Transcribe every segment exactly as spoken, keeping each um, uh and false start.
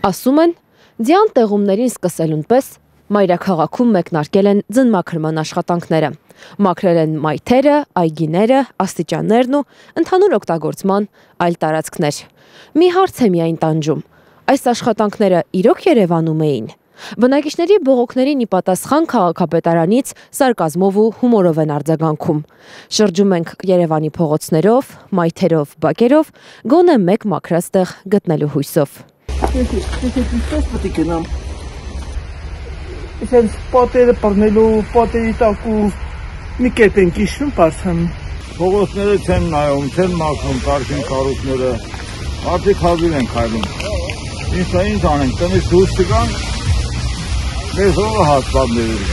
Ասում են, ձյան տեղումներին սկսելուն պես մայրաքաղաքում մեկնարկել են ձնմաքրման աշխատանքները, մաքրել են մայթերը, այգիները, աստիճաններն ու ընդհանուր օգտագործման այլ տարածքներ։ Մի հարց է միայն տանջում, այս աշխատանքները իրոք Երևանում էին։ Բնակիչների բողոքներին ի պատասխան քաղաքապետարանից սարկազմով ու հումորով են արձագանքում։ Շրջում ենք Երևանի փողոցներով, մայթերով, բակերով, գոնե մեկ մաքրած տեղ գտնելու հույսով։ Իսկ պատերը բռնելու, պատերի տակ ու մի կետ են կիշում բարձան։ Փողոցները չեն նայում, չեն մաքրում կարգին կառույցները, արդեն հազիվ են քայլում։ Ինչ այն անենք, տնից դուրս չգան։ Մեզ ողը հաստատներին։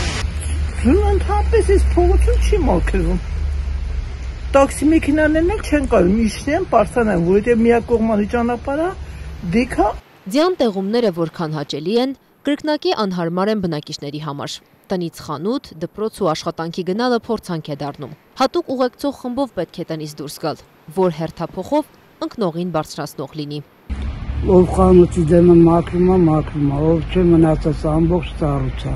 Ձնընդհապես ես փողոցում չի մաքրվում։ Տաքսի մեքենաներն էլ չեն գալու, միշտ են պարսան են, որովհետև միակողմանի ճանապարհը դիքա։ Ձյան տեղումները որքան հաճելի են, կրկնակի անհարմար են բնակիչների համար։ Տնից խանութ, դպրոց ու աշխատանքի գնալը փորձանք է դառնում։ Հատուկ ուղեկցող խմբով պետք է տնից դուրս գալ, որ հերթափոխով ընկնողին բարձրացնող լինի։ Ով խանութի դեմը մաքրում է, մաքրում է, ով չէ մնացած ամբողջ ծառուց է։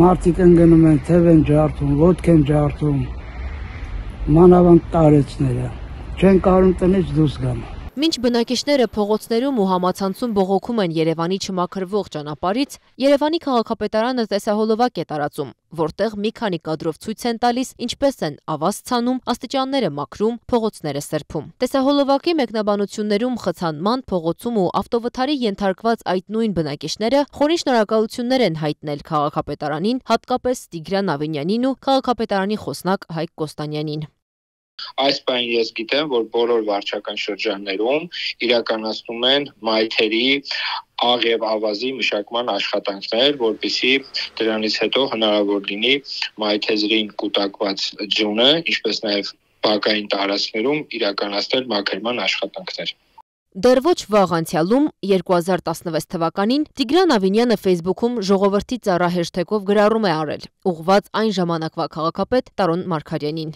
Մարդիկ ընկնում են, թև են ջարդում, ոտք են ջարդում, մանավանդ տարեցները, չեն կարող տնից դուրս գան։ Մինչ բնակիչները փողոցներում ու համացանցում բողոքում են Երևանի չմաքրվող ճանապարհից, Երևանի քաղաքապետարանը տեսահոլովակ է տարածում, որտեղ մի քանի կադրով ցույց են տալիս, ինչպես են ավազ ցանում, աստիճանները մաքրում, փողոցները սրբում։ Տեսահոլովակի մեկնաբանություններում խցանման, փողոցում ու ավտովթարի ենթարկված այդ նույն բնակիչները խորին շնորհակալություններ են հայտնել քաղաքապետարանին, հատկապես Տիգրան Ավինյանին ու քաղաքապետարանի խոսնակ Հայկ Կոստանյանին։ Այս պայն ես գիտեմ, որ բոլոր վարչական շրջաններում իրականացնում են մայթերի աղ և ավազի մշակման աշխատանքներ, որպեսզի դրանից հետո հնարավոր լինի մայթեզրին կուտակված ձյունը, ինչպես նաև բակային տարածքներում իրականացնել մաքրման աշխատանքներ։ Դեռ ոչ վաղ անցյալում երկու հազար տասնվեց թվականին Տիգրան Ավինյանը Facebook-ում ժողովրդի ծառահեշթեգով գրառում է արել, ուղղված այն ժամանակվա քաղաքապետ Տարոն Մարգարյանին։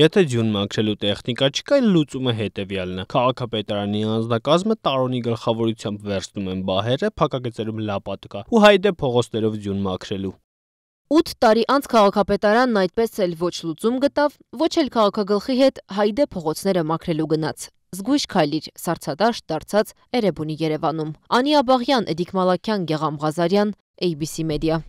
Եթե ձյուն մաքրելու տեխնիկա չկա, լուծումը հետևյալն է։ Քաղաքապետարանի անձնակազմը տարոնի գլխավորությամբ վերցնում են բահերը, փակագծերում լապատ կա ու հայտ է փողոցներով ձյուն մաքրելու։ Ութ տարի անց քաղաքապետարանն այդպես էլ ոչ լուծում գտավ, ոչ էլ քաղաքագլխի հետ հայտ է փողոցները մաքրելու գնաց։ Զգույշ քայլիր, սառցադաշտ դարձած Էրեբունի Երևանում։ Անի Աբաղյան, Էդիկ Մալաքյան, Գեգամ Ղազարյան, Ա Բի Սի մեդիա։